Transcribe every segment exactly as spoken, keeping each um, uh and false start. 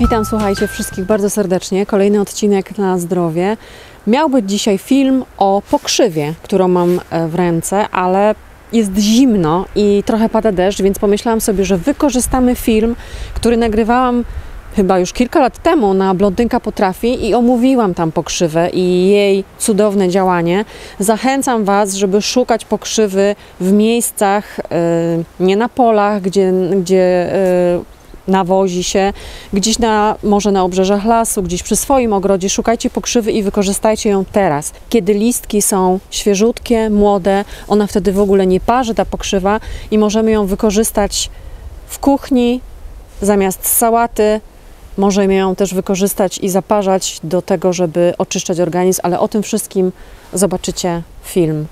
Witam, słuchajcie, wszystkich bardzo serdecznie. Kolejny odcinek na zdrowie. Miał być dzisiaj film o pokrzywie, którą mam w ręce, ale jest zimno i trochę pada deszcz, więc pomyślałam sobie, że wykorzystamy film, który nagrywałam chyba już kilka lat temu na Blondynka Potrafi i omówiłam tam pokrzywę i jej cudowne działanie. Zachęcam Was, żeby szukać pokrzywy w miejscach, yy, nie na polach, gdzie... gdzie yy, nawozi się, gdzieś na, może na obrzeżach lasu, gdzieś przy swoim ogrodzie. Szukajcie pokrzywy i wykorzystajcie ją teraz. Kiedy listki są świeżutkie, młode, ona wtedy w ogóle nie parzy, ta pokrzywa, i możemy ją wykorzystać w kuchni zamiast sałaty. Możemy ją też wykorzystać i zaparzać do tego, żeby oczyszczać organizm, ale o tym wszystkim zobaczycie film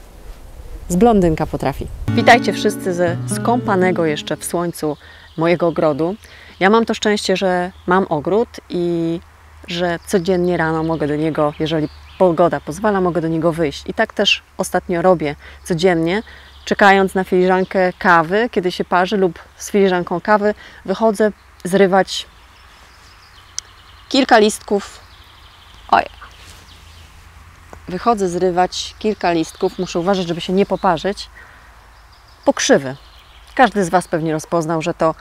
z Blondynka Potrafi. Witajcie wszyscy ze skąpanego jeszcze w słońcu mojego ogrodu. Ja mam to szczęście, że mam ogród i że codziennie rano mogę do niego, jeżeli pogoda pozwala, mogę do niego wyjść. I tak też ostatnio robię codziennie, czekając na filiżankę kawy, kiedy się parzy, lub z filiżanką kawy wychodzę zrywać kilka listków. Oj! Wychodzę zrywać kilka listków, muszę uważać, żeby się nie poparzyć, pokrzywy. Każdy z Was pewnie rozpoznał, że to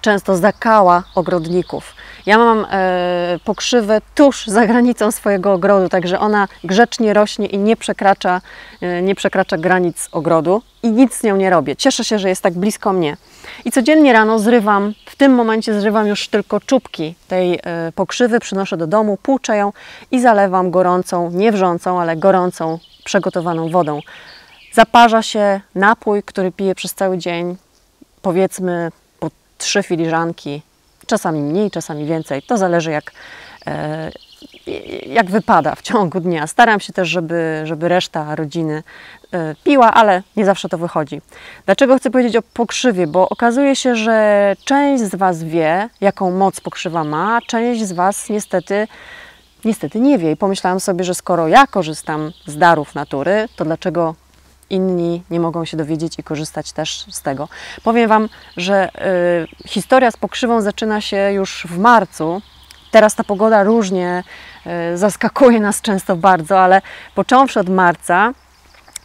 często zakała ogrodników. Ja mam e, pokrzywę tuż za granicą swojego ogrodu, także ona grzecznie rośnie i nie przekracza, e, nie przekracza granic ogrodu i nic z nią nie robię. Cieszę się, że jest tak blisko mnie. I codziennie rano zrywam, w tym momencie zrywam już tylko czubki tej e, pokrzywy, przynoszę do domu, płuczę ją i zalewam gorącą, nie wrzącą, ale gorącą, przegotowaną wodą. Zaparza się napój, który piję przez cały dzień, powiedzmy po trzy filiżanki, czasami mniej, czasami więcej. To zależy jak, e, jak wypada w ciągu dnia. Staram się też, żeby, żeby reszta rodziny e, piła, ale nie zawsze to wychodzi. Dlaczego chcę powiedzieć o pokrzywie? Bo okazuje się, że część z Was wie, jaką moc pokrzywa ma, część z Was niestety niestety nie wie. I pomyślałam sobie, że skoro ja korzystam z darów natury, to dlaczego inni nie mogą się dowiedzieć i korzystać też z tego. Powiem Wam, że y, historia z pokrzywą zaczyna się już w marcu. Teraz ta pogoda różnie y, zaskakuje nas często bardzo, ale począwszy od marca,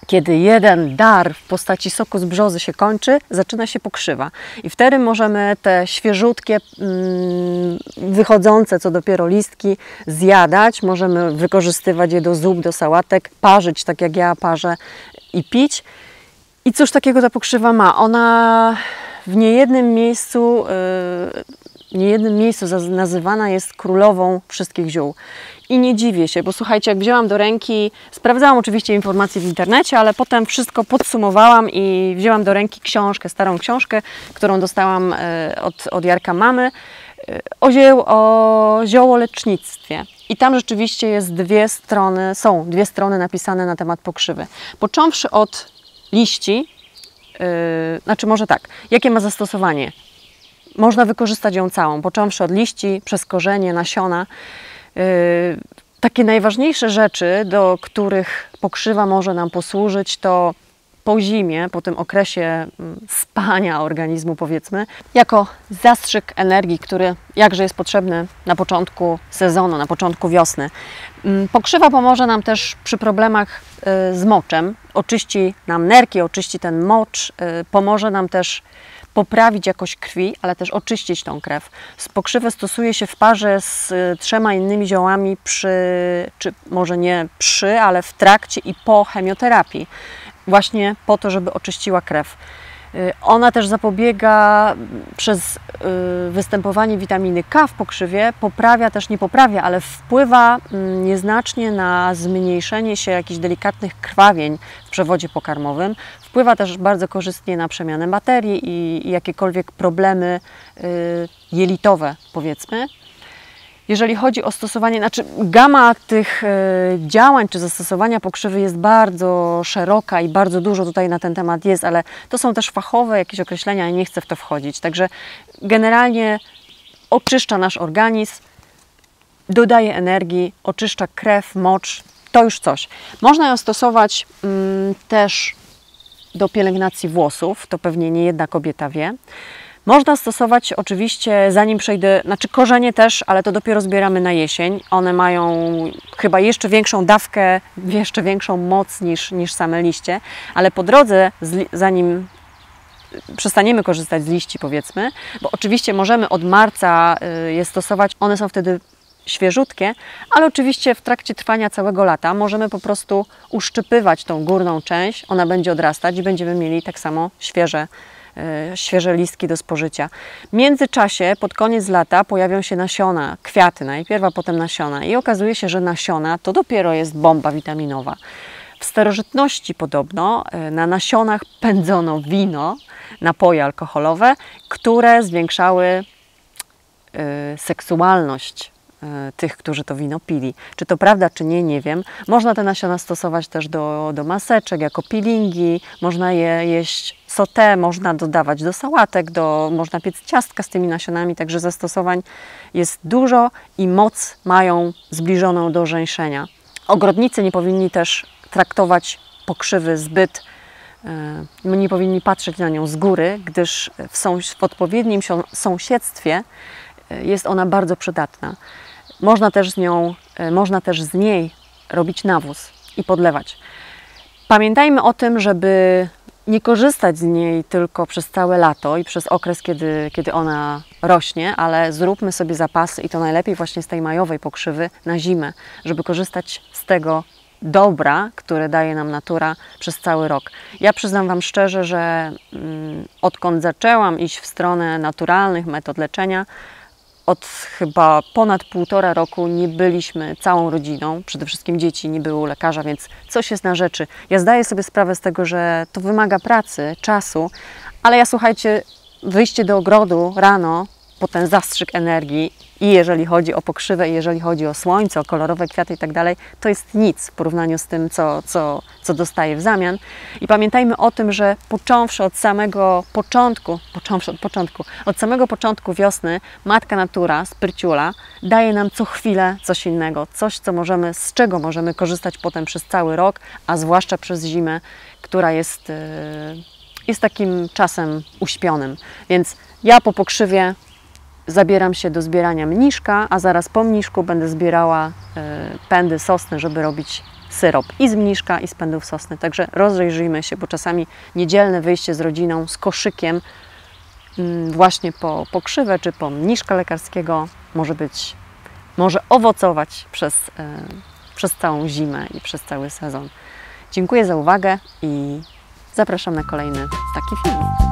kiedy jeden dar w postaci soku z brzozy się kończy, zaczyna się pokrzywa. I wtedy możemy te świeżutkie, wychodzące co dopiero listki zjadać. Możemy wykorzystywać je do zup, do sałatek, parzyć tak jak ja parzę i pić. I cóż takiego ta pokrzywa ma? Ona w niejednym miejscu, w niejednym miejscu nazywana jest królową wszystkich ziół. I nie dziwię się, bo słuchajcie, jak wzięłam do ręki, sprawdzałam oczywiście informacje w internecie, ale potem wszystko podsumowałam i wzięłam do ręki książkę, starą książkę, którą dostałam od, od Jarka Mamy, o, zioł, o ziołolecznictwie. I tam rzeczywiście jest dwie strony, są dwie strony napisane na temat pokrzywy. Począwszy od liści, yy, znaczy może tak, jakie ma zastosowanie? Można wykorzystać ją całą, począwszy od liści, przez korzenie, nasiona. Yy, takie najważniejsze rzeczy, do których pokrzywa może nam posłużyć, to po zimie, po tym okresie spania organizmu, powiedzmy, jako zastrzyk energii, który jakże jest potrzebny na początku sezonu, na początku wiosny. Pokrzywa pomoże nam też przy problemach z moczem, oczyści nam nerki, oczyści ten mocz, pomoże nam też poprawić jakość krwi, ale też oczyścić tą krew. Pokrzywę stosuje się w parze z trzema innymi ziołami przy, czy może nie przy, ale w trakcie i po chemioterapii. Właśnie po to, żeby oczyściła krew. Ona też zapobiega przez występowanie witaminy K w pokrzywie, poprawia też, nie poprawia, ale wpływa nieznacznie na zmniejszenie się jakichś delikatnych krwawień w przewodzie pokarmowym. Wpływa też bardzo korzystnie na przemianę materii i jakiekolwiek problemy jelitowe, powiedzmy. Jeżeli chodzi o stosowanie, znaczy gama tych działań czy zastosowania pokrzywy jest bardzo szeroka i bardzo dużo tutaj na ten temat jest, ale to są też fachowe jakieś określenia i nie chcę w to wchodzić. Także generalnie oczyszcza nasz organizm, dodaje energii, oczyszcza krew, mocz, to już coś. Można ją stosować mm, też do pielęgnacji włosów, to pewnie nie jedna kobieta wie. Można stosować oczywiście, zanim przejdę, znaczy korzenie też, ale to dopiero zbieramy na jesień. One mają chyba jeszcze większą dawkę, jeszcze większą moc niż, niż same liście, ale po drodze, zanim przestaniemy korzystać z liści, powiedzmy, bo oczywiście możemy od marca je stosować, one są wtedy świeżutkie, ale oczywiście w trakcie trwania całego lata możemy po prostu uszczypywać tą górną część, ona będzie odrastać i będziemy mieli tak samo świeże, yy, świeże listki do spożycia. W międzyczasie, pod koniec lata pojawią się nasiona, kwiaty najpierw, a potem nasiona i okazuje się, że nasiona to dopiero jest bomba witaminowa. W starożytności podobno na nasionach pędzono wino, napoje alkoholowe, które zwiększały yy, seksualność tych, którzy to wino pili. Czy to prawda, czy nie, nie wiem. Można te nasiona stosować też do, do maseczek, jako peelingi, można je jeść sauté, można dodawać do sałatek, do, można piec ciastka z tymi nasionami, także zastosowań jest dużo i moc mają zbliżoną do żeńszenia. Ogrodnicy nie powinni też traktować pokrzywy zbyt, yy, nie powinni patrzeć na nią z góry, gdyż w, sąs w odpowiednim sąsiedztwie jest ona bardzo przydatna. Można też z nią, można też z niej robić nawóz i podlewać. Pamiętajmy o tym, żeby nie korzystać z niej tylko przez całe lato i przez okres, kiedy, kiedy ona rośnie, ale zróbmy sobie zapasy i to najlepiej właśnie z tej majowej pokrzywy na zimę, żeby korzystać z tego dobra, które daje nam natura przez cały rok. Ja przyznam Wam szczerze, że mm, odkąd zaczęłam iść w stronę naturalnych metod leczenia, od chyba ponad półtora roku nie byliśmy całą rodziną, przede wszystkim dzieci, nie było lekarza, więc coś jest na rzeczy. Ja zdaję sobie sprawę z tego, że to wymaga pracy, czasu, ale ja, słuchajcie, wyjście do ogrodu rano, potem zastrzyk energii i jeżeli chodzi o pokrzywę, i jeżeli chodzi o słońce, o kolorowe kwiaty i tak dalej, to jest nic w porównaniu z tym, co, co, co dostaję w zamian. I pamiętajmy o tym, że począwszy od samego początku, począwszy od początku, od samego początku wiosny, Matka Natura, Spryciula, daje nam co chwilę coś innego, coś, co możemy, z czego możemy korzystać potem przez cały rok, a zwłaszcza przez zimę, która jest, jest takim czasem uśpionym. Więc ja po pokrzywie zabieram się do zbierania mniszka, a zaraz po mniszku będę zbierała y, pędy sosny, żeby robić syrop i z mniszka, i z pędów sosny. Także rozejrzyjmy się, bo czasami niedzielne wyjście z rodziną, z koszykiem y, właśnie po pokrzywę czy po mniszka lekarskiego może być, może owocować przez, y, przez całą zimę i przez cały sezon. Dziękuję za uwagę i zapraszam na kolejny taki film.